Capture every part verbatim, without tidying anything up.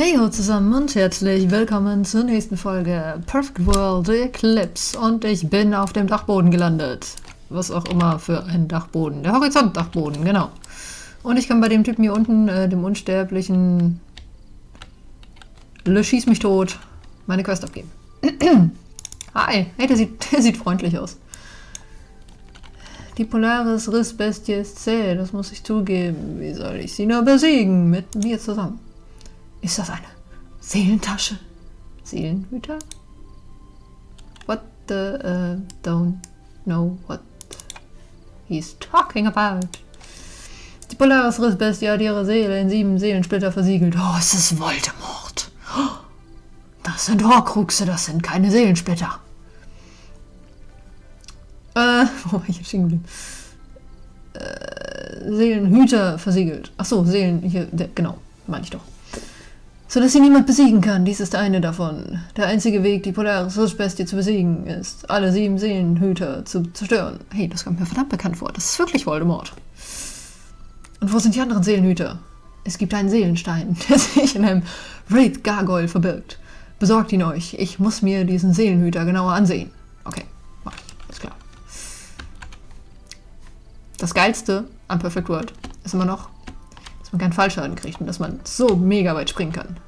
Hey ho zusammen und herzlich willkommen zur nächsten Folge Perfect World Eclipse und ich bin auf dem Dachboden gelandet. Was auch immer für ein Dachboden. Der Horizontdachboden, genau. Und ich kann bei dem Typen hier unten, äh, dem unsterblichen Le Schieß mich tot, meine Quest abgeben. Hi, hey, der sieht, der sieht freundlich aus. Die Polaris-Rissbestie ist zäh, das muss ich zugeben. Wie soll ich sie nur besiegen? Mit mir zusammen. Ist das eine Seelentasche? Seelenhüter? What the... Uh, don't know what he's talking about. Die Polaris-Rissbestie hat ihre Seele in sieben Seelensplitter versiegelt. Oh, es ist Voldemort. Das sind Horkruxe, das sind keine Seelensplitter. Äh, wo war ich jetzt stehen geblieben? Äh, Seelenhüter versiegelt. Achso, Seelen... Hier, der, genau, meine ich doch. Sodass sie niemand besiegen kann. Dies ist eine davon. Der einzige Weg, die Polaris-Rissbestie zu besiegen, ist, alle sieben Seelenhüter zu zerstören. Hey, das kommt mir verdammt bekannt vor. Das ist wirklich Voldemort. Und wo sind die anderen Seelenhüter? Es gibt einen Seelenstein, der sich in einem Wraith-Gargoyle verbirgt. Besorgt ihn euch. Ich muss mir diesen Seelenhüter genauer ansehen. Okay, mach ich. Ist klar. Das Geilste an Perfect World ist immer noch, dass man keinen Fallschaden kriegt und dass man so mega weit springen kann.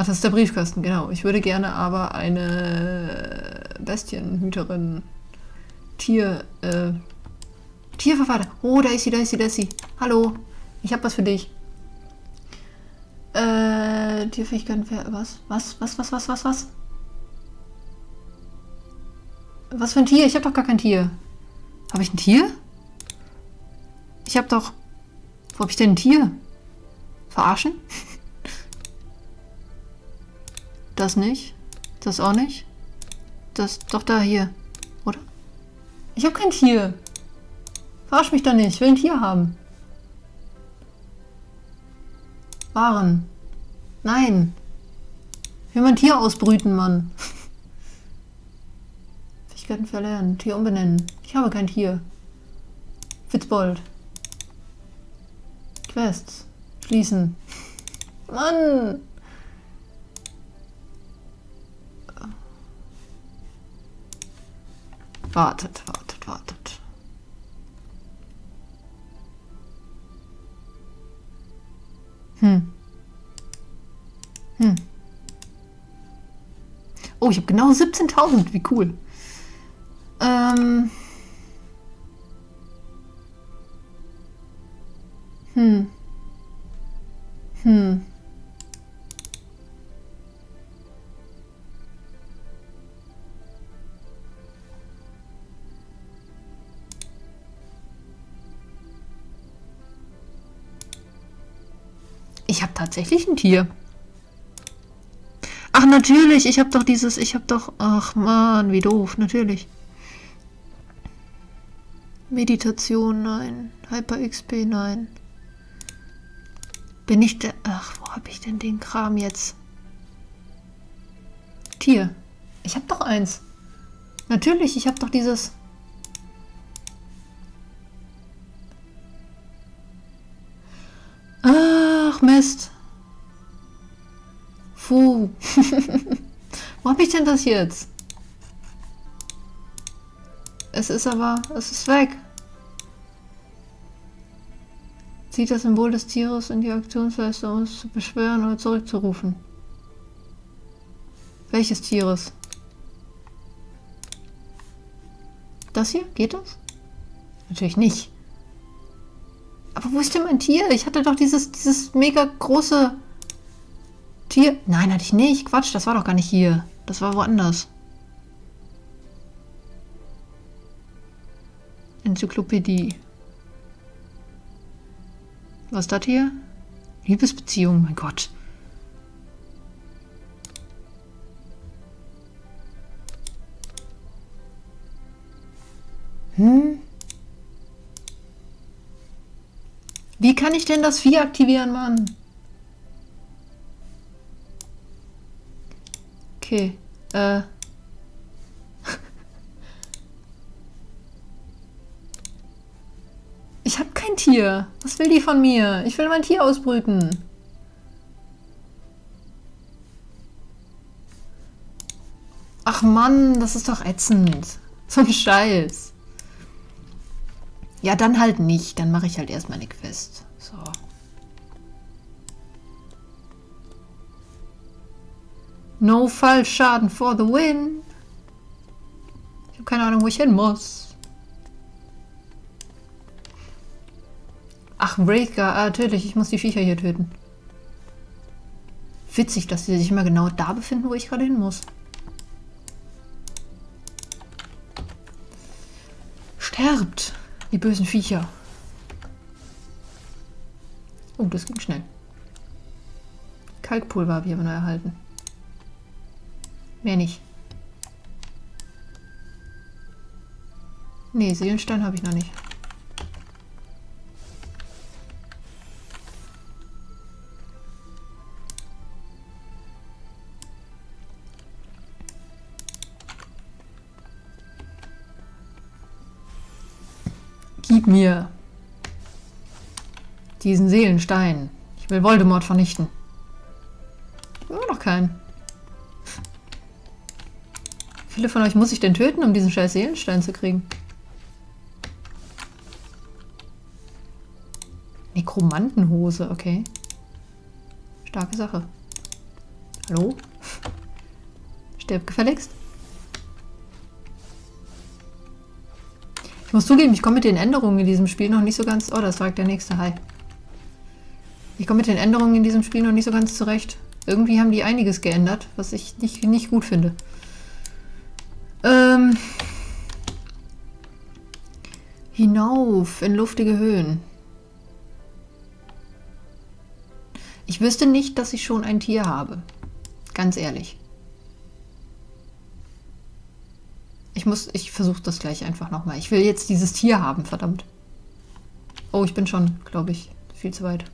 Ach, das ist der Briefkasten, genau. Ich würde gerne aber eine Bestienhüterin, Tier, äh, Tierverwalter. Oh, da ist sie, da ist sie, da ist sie. Hallo, ich hab was für dich. Äh, Tierfähigkeiten, was? Was, was, was, was, was, was? Was für ein Tier? Ich hab doch gar kein Tier. Habe ich ein Tier? Ich hab doch... Wo hab ich denn ein Tier? Verarschen? Das nicht. Das auch nicht. Das doch da hier. Oder? Ich hab kein Tier. Verarsch mich da nicht. Ich will ein Tier haben. Waren. Nein. Ich will mein Tier ausbrüten, Mann. Fähigkeiten verlernen. Tier umbenennen. Ich habe kein Tier. Fitzbold. Quests. Schließen. Mann! Wartet, wartet, wartet. Hm. Hm. Oh, ich habe genau siebzehntausend. Wie cool. Ähm... Hm. Hm. Ich habe tatsächlich ein Tier. Ach, natürlich. Ich habe doch dieses... Ich habe doch... Ach, Mann, wie doof. Natürlich. Meditation, nein. Hyper-X P, nein. Bin ich der... Ach, wo habe ich denn den Kram jetzt? Tier. Ich habe doch eins. Natürlich, ich habe doch dieses... Ach, Mist. Puh. Wo habe ich denn das jetzt? Es ist aber... Es ist weg. Zieht das Symbol des Tieres in die Aktionsleiste, um es zu beschwören oder zurückzurufen. Welches Tieres? Das hier? Geht das? Natürlich nicht. Aber wo ist denn mein Tier? Ich hatte doch dieses, dieses mega große Tier. Nein, hatte ich nicht. Quatsch, das war doch gar nicht hier. Das war woanders. Enzyklopädie. Was ist das hier? Liebesbeziehung, mein Gott. Hm? Wie kann ich denn das Vieh aktivieren, Mann? Okay, äh... Ich habe kein Tier. Was will die von mir? Ich will mein Tier ausbrüten. Ach Mann, das ist doch ätzend. So ein Scheiß. Ja, dann halt nicht. Dann mache ich halt erstmal eine Quest. So. No Fallschaden for the win. Ich habe keine Ahnung, wo ich hin muss. Ach, Wraith-Gargoyle. Ah, natürlich. Ich muss die Viecher hier töten. Witzig, dass sie sich immer genau da befinden, wo ich gerade hin muss. Sterbt! Die bösen Viecher. Oh, das ging schnell. Kalkpulver habe ich aber noch erhalten. Mehr nicht. Nee, Seelenstein habe ich noch nicht. Gib mir diesen Seelenstein. Ich will Voldemort vernichten. Immer noch keinen. Wie viele von euch muss ich denn töten, um diesen scheiß Seelenstein zu kriegen? Nekromantenhose, okay. Starke Sache. Hallo? Stirb gefälligst. Ich muss zugeben, ich komme mit den Änderungen in diesem Spiel noch nicht so ganz... Oh, das sagt der nächste. Hi. Ich komme mit den Änderungen in diesem Spiel noch nicht so ganz zurecht. Irgendwie haben die einiges geändert, was ich nicht, nicht gut finde. Ähm. Hinauf in luftige Höhen. Ich wüsste nicht, dass ich schon ein Tier habe. Ganz ehrlich. Ich muss, ich versuche das gleich einfach nochmal. Ich will jetzt dieses Tier haben, verdammt. Oh, ich bin schon, glaube ich, viel zu weit.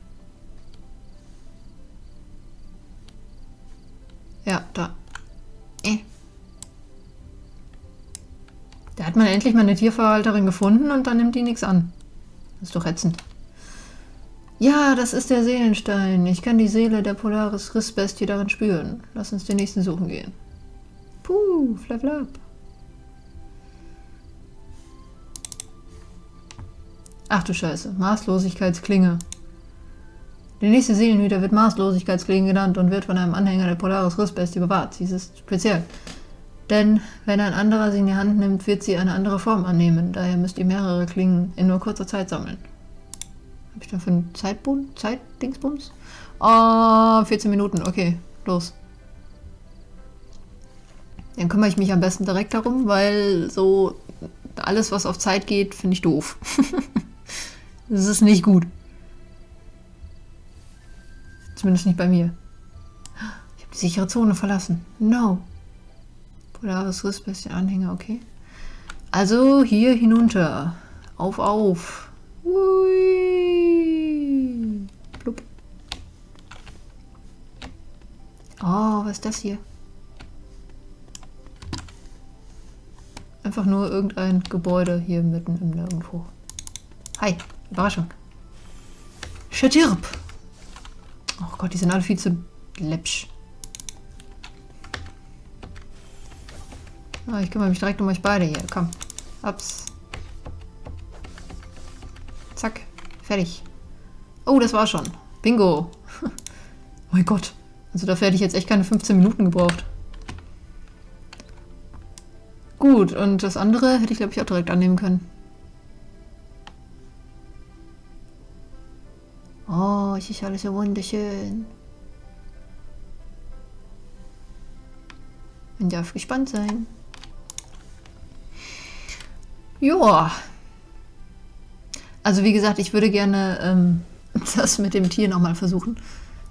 Ja, da. Äh. Da hat man endlich mal eine Tierverhalterin gefunden und dann nimmt die nichts an. Das ist doch ätzend. Ja, das ist der Seelenstein. Ich kann die Seele der Polaris-Rissbestie darin spüren. Lass uns den nächsten suchen gehen. Puh, flap flap. Ach du Scheiße, Maßlosigkeitsklinge. Der nächste Seelenhüter wird Maßlosigkeitsklinge genannt und wird von einem Anhänger der Polaris-Rissbestie bewahrt. Sie ist speziell. Denn wenn ein anderer sie in die Hand nimmt, wird sie eine andere Form annehmen. Daher müsst ihr mehrere Klingen in nur kurzer Zeit sammeln. Hab ich dafür einen Zeitbund? Zeitdingsbums? Oh, vierzehn Minuten. Okay, los. Dann kümmere ich mich am besten direkt darum, weil so alles, was auf Zeit geht, finde ich doof. Das ist nicht gut. Zumindest nicht bei mir. Ich habe die sichere Zone verlassen. No. Polaris-Rissbestie Anhänger, okay. Also hier hinunter. Auf, auf. Ui. Blub. Oh, was ist das hier? Einfach nur irgendein Gebäude hier mitten im Nirgendwo. Hi. Überraschung. Stirb! Oh Gott, die sind alle viel zu läppsch. Ah, ich kümmere mich direkt um euch beide hier. Komm. Ups. Zack. Fertig. Oh, das war schon. Bingo. Oh mein Gott. Also dafür hätte ich jetzt echt keine fünfzehn Minuten gebraucht. Gut, und das andere hätte ich, glaube ich, auch direkt annehmen können. Oh, es ist alles so wunderschön. Man darf gespannt sein. Joa. Also wie gesagt, ich würde gerne ähm, das mit dem Tier nochmal versuchen.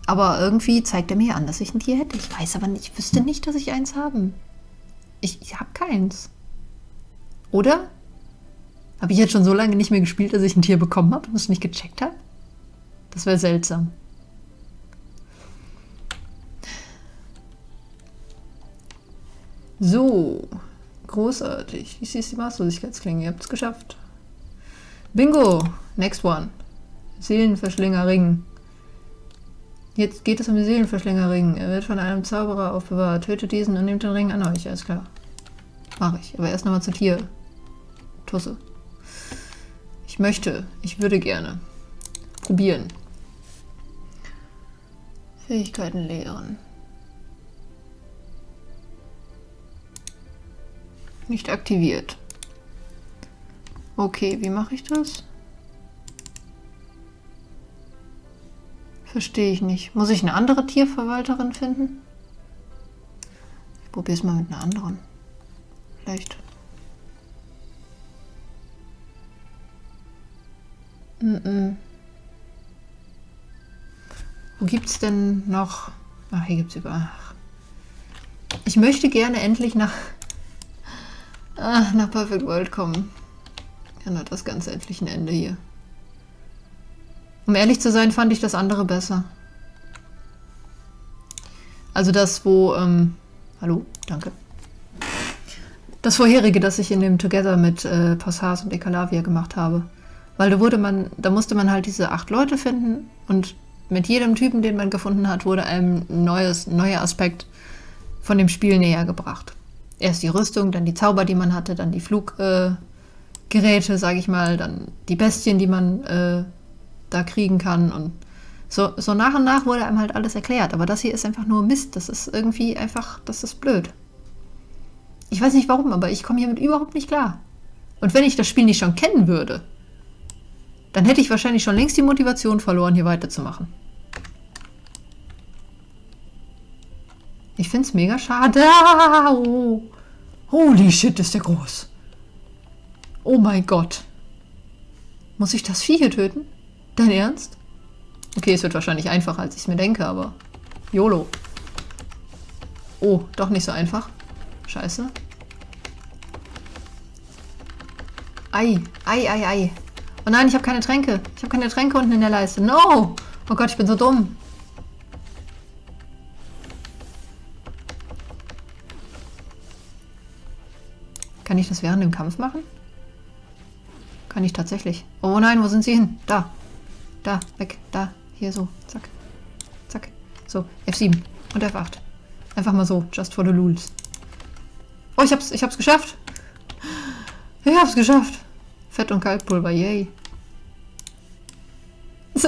Aber irgendwie zeigt er mir an, dass ich ein Tier hätte. Ich weiß aber nicht, ich wüsste nicht, dass ich eins habe. Ich, ich habe keins. Oder? Habe ich jetzt schon so lange nicht mehr gespielt, dass ich ein Tier bekommen habe und es nicht gecheckt habe? Das wäre seltsam. So. Großartig. Dies ist die Maßlosigkeitsklinge. Ihr habt es geschafft. Bingo. Next one. Seelenverschlingerring. Jetzt geht es um den Seelenverschlingerring. Er wird von einem Zauberer aufbewahrt. Tötet diesen und nehmt den Ring an euch. Alles klar. Mache ich. Aber erst nochmal zu Tier. Tusse. Ich möchte. Ich würde gerne. Probieren. Fähigkeiten lehren. Nicht aktiviert. Okay, wie mache ich das? Verstehe ich nicht. Muss ich eine andere Tierverwalterin finden? Ich probiere es mal mit einer anderen. Vielleicht. Mm-mm. Wo gibt es denn noch? Ach, hier gibt es überall. Ich möchte gerne endlich nach, ah, nach Perfect World kommen. Dann hat das Ganze endlich ein Ende hier. Um ehrlich zu sein, fand ich das andere besser. Also das, wo... Ähm, hallo? Danke. Das vorherige, das ich in dem Together mit äh, Passars und Ekalavia gemacht habe. Weil da wurde man, da musste man halt diese acht Leute finden und mit jedem Typen, den man gefunden hat, wurde einem ein neues, neuer Aspekt von dem Spiel näher gebracht. Erst die Rüstung, dann die Zauber, die man hatte, dann die Fluggeräte, äh, sage ich mal, dann die Bestien, die man äh, da kriegen kann. Und so, so nach und nach wurde einem halt alles erklärt. Aber das hier ist einfach nur Mist. Das ist irgendwie einfach, das ist blöd. Ich weiß nicht warum, aber ich komme hiermit überhaupt nicht klar. Und wenn ich das Spiel nicht schon kennen würde, dann hätte ich wahrscheinlich schon längst die Motivation verloren, hier weiterzumachen. Ich finde es mega schade. Oh. Holy shit, ist der groß. Oh mein Gott. Muss ich das Vieh hier töten? Dein Ernst? Okay, es wird wahrscheinlich einfacher, als ich es mir denke, aber... YOLO. Oh, doch nicht so einfach. Scheiße. Ei, ei, ei, ei. Oh nein, ich habe keine Tränke. Ich habe keine Tränke unten in der Leiste. No! Oh Gott, ich bin so dumm. Kann ich das während dem Kampf machen? Kann ich tatsächlich. Oh nein, wo sind sie hin? Da. Da, weg, da. Hier so. Zack. Zack. So, F sieben und F acht. Einfach mal so, just for the lulz. Oh, ich hab's, ich hab's geschafft. Ich hab's geschafft. Fett- und Kalkpulver, yay. Jetzt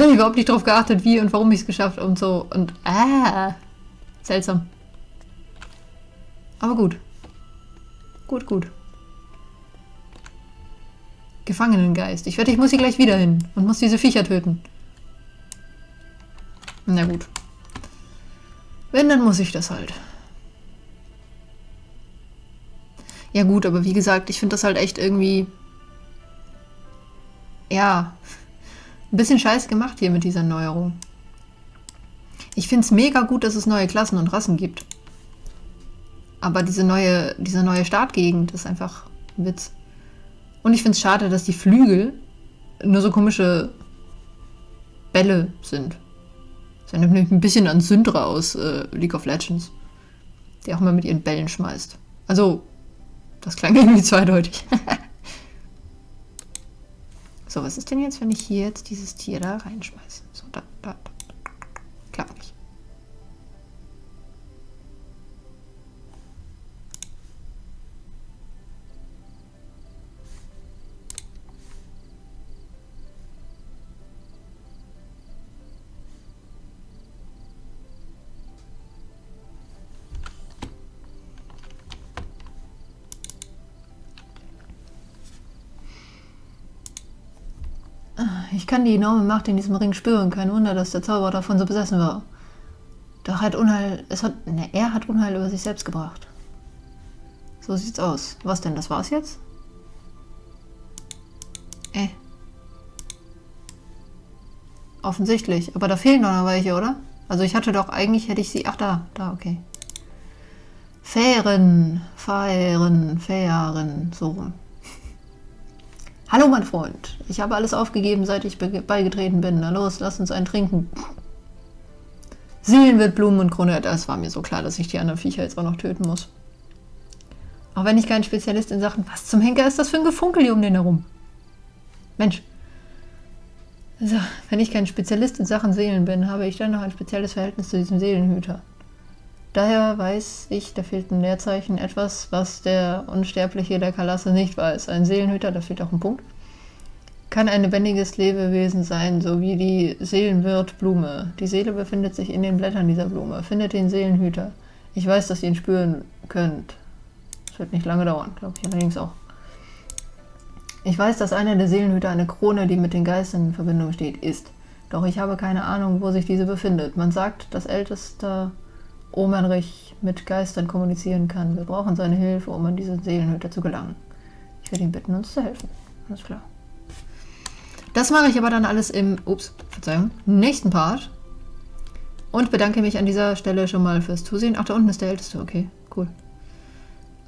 habe ich überhaupt nicht drauf geachtet, wie und warum ich es geschafft und so. Und ah, seltsam. Aber gut. Gut, gut. Gefangenengeist. Ich wette, ich muss hier gleich wieder hin und muss diese Viecher töten. Na gut. Wenn, dann muss ich das halt. Ja gut, aber wie gesagt, ich finde das halt echt irgendwie, ja, ein bisschen scheiße gemacht hier mit dieser Neuerung. Ich finde es mega gut, dass es neue Klassen und Rassen gibt. Aber diese neue, diese neue Startgegend ist einfach ein Witz. Und ich finde es schade, dass die Flügel nur so komische Bälle sind. Das erinnert mich ein bisschen an Syndra aus äh, League of Legends, die auch mal mit ihren Bällen schmeißt. Also... Das klang irgendwie zweideutig. So, was ist denn jetzt, wenn ich hier jetzt dieses Tier da reinschmeiße? So, da, da, da. Klappt nicht. Ich kann die enorme Macht in diesem Ring spüren. Kein Wunder, dass der Zauberer davon so besessen war. Doch hat Unheil, es hat, ne, er hat Unheil über sich selbst gebracht. So sieht's aus. Was denn, das war's jetzt? Äh. Offensichtlich. Aber da fehlen doch noch welche, oder? Also ich hatte doch, eigentlich hätte ich sie... Ach, da. Da, okay. Fähren. Fähren. Fähren. So rum. Hallo, mein Freund. Ich habe alles aufgegeben, seit ich be beigetreten bin. Na los, lass uns einen trinken. Seelenwirtblume und Krone. Das war mir so klar, dass ich die anderen Viecher jetzt auch noch töten muss. Auch wenn ich kein Spezialist in Sachen... Was zum Henker ist das für ein Gefunkel hier um den herum? Mensch. So, wenn ich kein Spezialist in Sachen Seelen bin, habe ich dann noch ein spezielles Verhältnis zu diesem Seelenhüter. Daher weiß ich, da fehlt ein Leerzeichen, etwas, was der Unsterbliche der Kalasse nicht weiß. Ein Seelenhüter, da fehlt auch ein Punkt, kann ein lebendiges Lebewesen sein, so wie die Seelenwirtblume. Die Seele befindet sich in den Blättern dieser Blume. Findet den Seelenhüter. Ich weiß, dass ihr ihn spüren könnt. Das wird nicht lange dauern, glaube ich allerdings auch. Ich weiß, dass einer der Seelenhüter eine Krone, die mit den Geistern in Verbindung steht, ist. Doch ich habe keine Ahnung, wo sich diese befindet. Man sagt, dass ältester Omenrich mit Geistern kommunizieren kann. Wir brauchen seine Hilfe, um an diesen Seelenhüter zu gelangen. Ich werde ihn bitten, uns zu helfen. Alles klar. Das mache ich aber dann alles im ups, Verzeihung, nächsten Part. Und bedanke mich an dieser Stelle schon mal fürs Zusehen. Ach, da unten ist der Älteste. Okay, cool.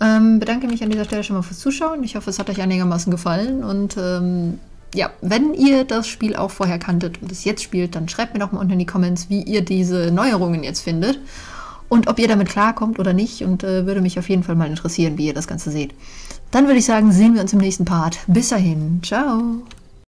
Ähm, bedanke mich an dieser Stelle schon mal fürs Zuschauen. Ich hoffe, es hat euch einigermaßen gefallen. Und ähm, ja, wenn ihr das Spiel auch vorher kanntet und es jetzt spielt, dann schreibt mir doch mal unten in die Comments, wie ihr diese Neuerungen jetzt findet. Und ob ihr damit klarkommt oder nicht. Und äh, würde mich auf jeden Fall mal interessieren, wie ihr das Ganze seht. Dann würde ich sagen, sehen wir uns im nächsten Part. Bis dahin. Ciao.